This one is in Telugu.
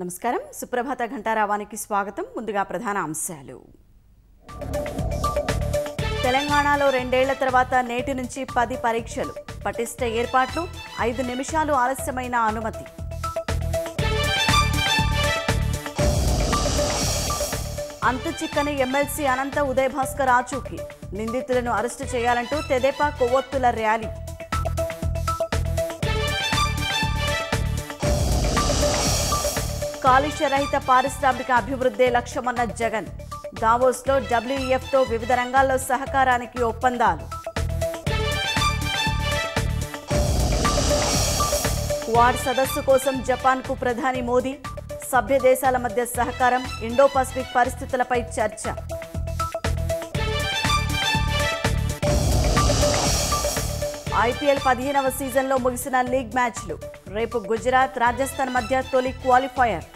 నమస్కారం సుప్రభాత ఘంటారావానికి స్వాగతం ముందుగా ప్రధాన అంశాలు తెలంగాణలో 2 ఏళ్ల తర్వాత నేటి నుంచి 10 పరీక్షలు పటిష్ట ఏర్పాట్లు 5 నిమిషాలు ఆలస్యమైన అనుమతి అంతచిక్కని ఎమ్మెల్సీ అనంత ఉదయ్ భాస్కర్ ఆచూకీ నిందితులను అరెస్ట్ చేయాలంటూ తెదేపా కొవ్వొత్తుల ర్యాలీ కాలుష్య రహిత పారిశ్రామిక అభివృద్ధి లక్ష్యమన్న జగన్ దావోస్ లో WEF తో వివిధ రంగాల్లో సహకారానికి ఒప్పందాలు క్వాడ్ సదస్సు కోసం జపాన్ కు ప్రధాని మోదీ సభ్య దేశాల మధ్య సహకారం ఇండో పసిఫిక్ పరిస్థితులపై చర్చ IPL 15వ సీజన్లో ముగిసిన లీగ్ మ్యాచ్లు రేపు గుజరాత్ రాజస్థాన్ మధ్య తొలి క్వాలిఫైయర్